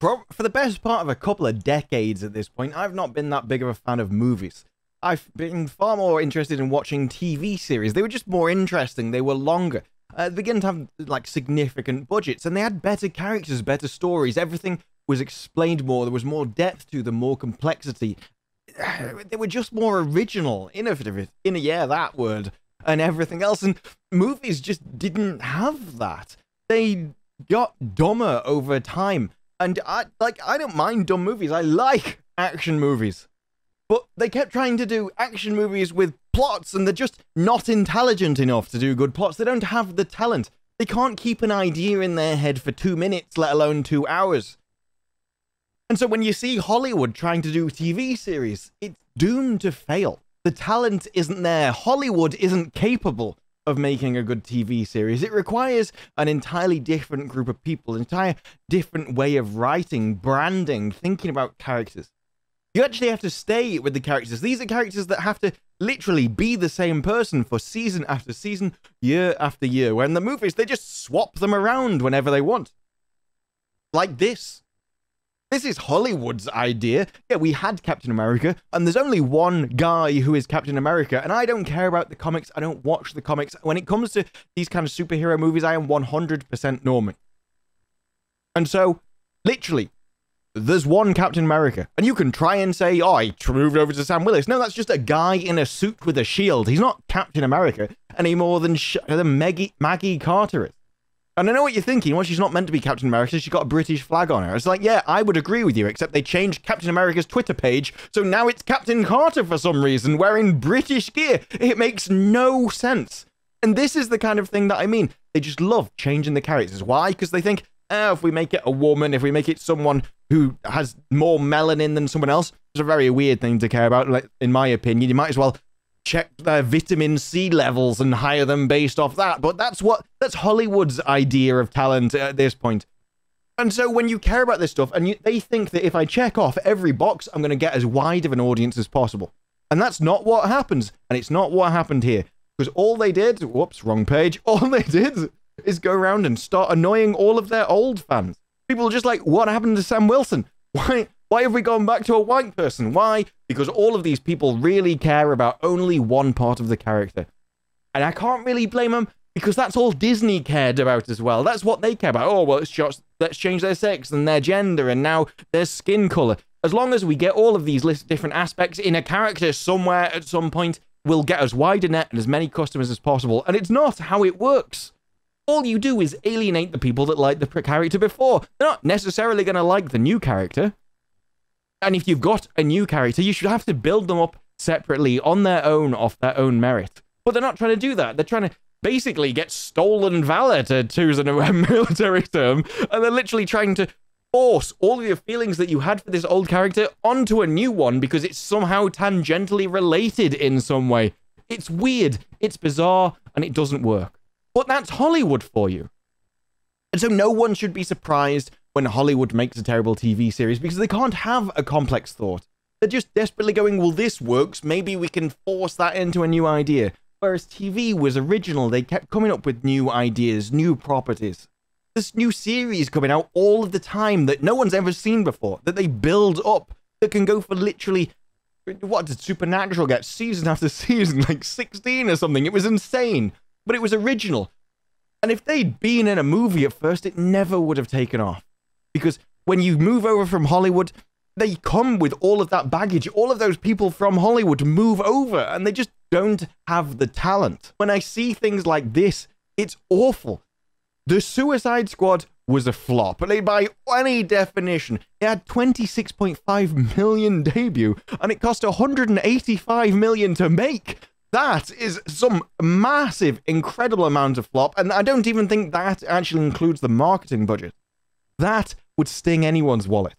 for the best part of a couple of decades at this point, I've not been that big of a fan of movies. I've been far more interested in watching TV series. They were just more interesting. They were longer. They began to have, like, significant budgets, and they had better characters, better stories. Everything was explained more. There was more depth to them, more complexity. They were just more original, innovative, and everything else. And movies just didn't have that. They got dumber over time. And, I don't mind dumb movies. I like action movies. But they kept trying to do action movies with plots, and they're just not intelligent enough to do good plots. They don't have the talent. They can't keep an idea in their head for 2 minutes, let alone 2 hours. And so when you see Hollywood trying to do TV series, it's doomed to fail. The talent isn't there. Hollywood isn't capable of making a good TV series. It requires an entirely different group of people, an entire different way of writing, branding, thinking about characters. You actually have to stay with the characters. These are characters that have to literally be the same person for season after season, year after year. When the movies, they just swap them around whenever they want. Like this. This is Hollywood's idea. Yeah, we had Captain America, and there's only one guy who is Captain America, and I don't care about the comics. I don't watch the comics. When it comes to these kind of superhero movies, I am 100% normie. And so, literally, there's one Captain America, and you can try and say, oh, I moved over to Sam Wilson. No, that's just a guy in a suit with a shield. He's not Captain America any more than Maggie Carter is. And I know what you're thinking. Well, she's not meant to be Captain America. She's got a British flag on her. It's like, yeah, I would agree with you, except they changed Captain America's Twitter page, so now it's Captain Carter for some reason, wearing British gear. It makes no sense. And this is the kind of thing that I mean. They just love changing the characters. Why? Because they think, oh, if we make it a woman, if we make it someone who has more melanin than someone else, it's a very weird thing to care about, like, in my opinion. You might as well check their vitamin C levels and hire them based off that. But that's Hollywood's idea of talent at this point. And so when you care about this stuff, and they think that if I check off every box, I'm going to get as wide of an audience as possible. And that's not what happens. And it's not what happened here. Because all they did, whoops, wrong page, all they did is go around and start annoying all of their old fans. People are just like, what happened to Sam Wilson? Why have we gone back to a white person? Why? Because all of these people really care about only one part of the character. And I can't really blame them, because that's all Disney cared about as well. That's what they care about. Oh, well, it's just, let's change their sex and their gender and now their skin color. As long as we get all of these different aspects in a character somewhere at some point, we'll get as wide a net and as many customers as possible. And it's not how it works. All you do is alienate the people that liked the character before. They're not necessarily going to like the new character. And if you've got a new character, you should have to build them up separately on their own, off their own merit. But they're not trying to do that. They're trying to basically get stolen valor, to choose a military term. And they're literally trying to force all of your feelings that you had for this old character onto a new one because it's somehow tangentially related in some way. It's weird, it's bizarre, and it doesn't work. But that's Hollywood for you. And so no one should be surprised when Hollywood makes a terrible TV series, because they can't have a complex thought. They're just desperately going, well, this works. Maybe we can force that into a new idea. Whereas TV was original. They kept coming up with new ideas, new properties. There's new series coming out all of the time that no one's ever seen before, that they build up, that can go for literally, what did Supernatural get? Season after season, like 16 or something. It was insane. But it was original. And if they'd been in a movie at first, it never would have taken off. Because when you move over from Hollywood, they come with all of that baggage. All of those people from Hollywood move over, and they just don't have the talent. When I see things like this, it's awful. The Suicide Squad was a flop. By any definition, it had 26.5 million debut, and it cost 185 million to make. That is some massive, incredible amount of flop, and I don't even think that actually includes the marketing budget. That would sting anyone's wallet.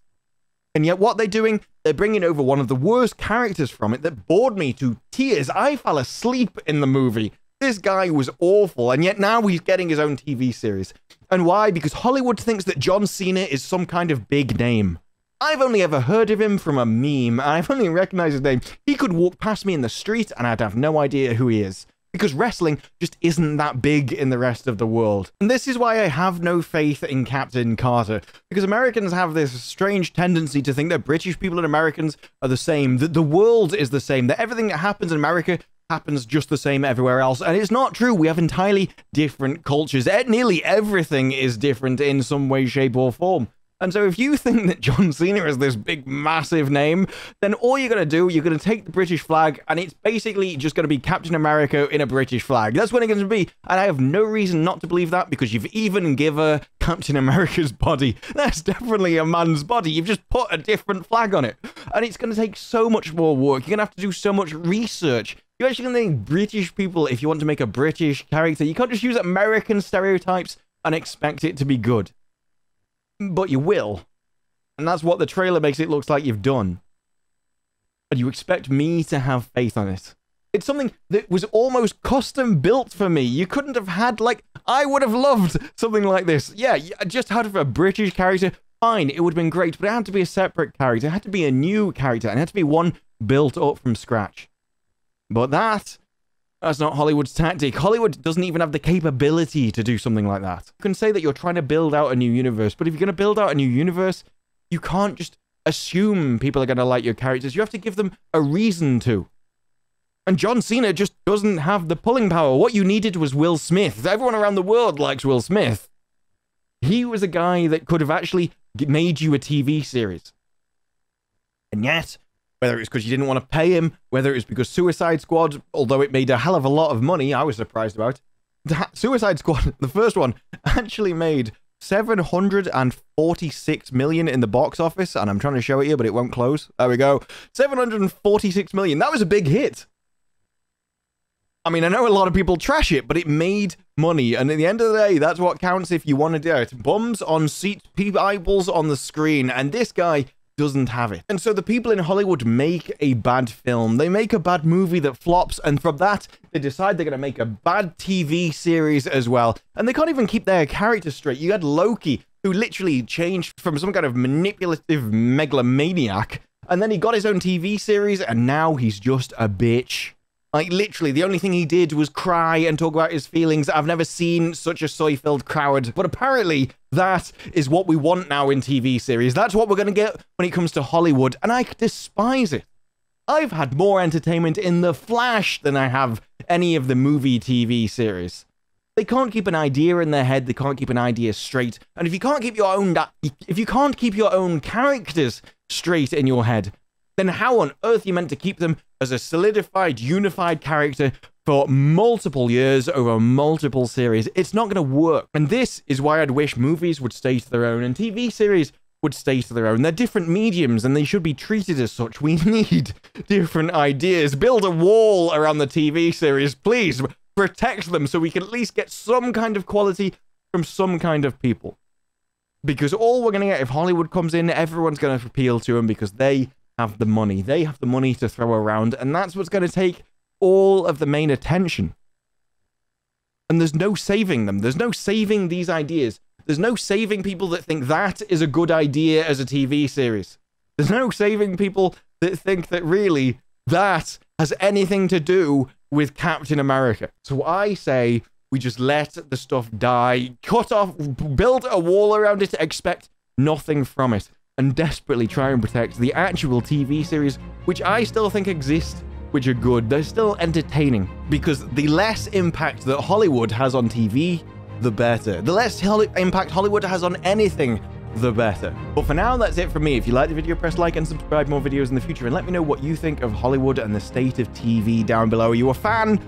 And yet what they're doing, they're bringing over one of the worst characters from it that bored me to tears. I fell asleep in the movie. This guy was awful, and yet now he's getting his own TV series. And why? Because Hollywood thinks that John Cena is some kind of big name. I've only ever heard of him from a meme. I've only recognized his name. He could walk past me in the street and I'd have no idea who he is. because wrestling just isn't that big in the rest of the world. And this is why I have no faith in Captain Carter, because Americans have this strange tendency to think that British people and Americans are the same, that the world is the same, that everything that happens in America happens just the same everywhere else, and it's not true. We have entirely different cultures. Nearly everything is different in some way, shape, or form. And so if you think that John Cena is this big, massive name, then all you're going to do, you're going to take the British flag, and it's basically just going to be Captain America in a British flag. That's what it's going to be. And I have no reason not to believe that, because you've even given Captain America's body. That's definitely a man's body. You've just put a different flag on it. And it's going to take so much more work. You're going to have to do so much research. You're actually going to need British people if you want to make a British character. You can't just use American stereotypes and expect it to be good. But you will. And that's what the trailer makes it look like you've done. And you expect me to have faith on it. It's something that was almost custom built for me. You couldn't have had, like, I would have loved something like this. Yeah, just had a British character, fine, it would have been great, but it had to be a separate character. It had to be a new character, and it had to be one built up from scratch. But that's not Hollywood's tactic. Hollywood doesn't even have the capability to do something like that. You can say that you're trying to build out a new universe, but if you're going to build out a new universe, you can't just assume people are going to like your characters. You have to give them a reason to. And John Cena just doesn't have the pulling power. What you needed was Will Smith. Everyone around the world likes Will Smith. He was a guy that could have actually made you a TV series. And yet, whether it was because you didn't want to pay him, whether it was because Suicide Squad, although it made a hell of a lot of money, I was surprised about, that Suicide Squad, the first one, actually made $746 million in the box office, and I'm trying to show it here, but it won't close. There we go. $746 million. That was a big hit. I mean, I know a lot of people trash it, but it made money, and at the end of the day, that's what counts if you want to do it. Bums on seats, eyeballs on the screen, and this guy doesn't have it. And so the people in Hollywood make a bad film. They make a bad movie that flops, and from that, they decide they're going to make a bad TV series as well. And they can't even keep their character straight. You had Loki, who literally changed from some kind of manipulative megalomaniac, and then he got his own TV series, and now he's just a bitch. Like, literally, the only thing he did was cry and talk about his feelings. I've never seen such a soy-filled crowd. But apparently, that is what we want now in TV series. That's what we're going to get when it comes to Hollywood. And I despise it. I've had more entertainment in The Flash than I have any of the movie TV series. They can't keep an idea in their head. They can't keep an idea straight. And if you can't keep your own... if you can't keep your own characters straight in your head, then how on earth are you meant to keep them as a solidified, unified character for multiple years over multiple series? It's not going to work. And this is why I'd wish movies would stay to their own and TV series would stay to their own. They're different mediums and they should be treated as such. We need different ideas. Build a wall around the TV series, please. Protect them so we can at least get some kind of quality from some kind of people. Because all we're going to get if Hollywood comes in, everyone's going to appeal to them because they have the money. They have the money to throw around, and that's what's going to take all of the main attention. And there's no saving them. There's no saving these ideas. There's no saving people that think that is a good idea as a TV series. There's no saving people that think that really that has anything to do with Captain America. So I say we just let the stuff die, cut off, build a wall around it, expect nothing from it, and desperately try and protect the actual TV series, which I still think exist, which are good. They're still entertaining, because the less impact that Hollywood has on TV, the better. The less impact Hollywood has on anything, the better. But for now, that's it from me. If you liked the video, press like and subscribe for more videos in the future, and let me know what you think of Hollywood and the state of TV down below. Are you a fan?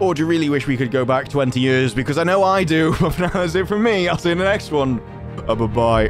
Or do you really wish we could go back 20 years? Because I know I do. But for now, that's it from me. I'll see you in the next one. Bye-bye.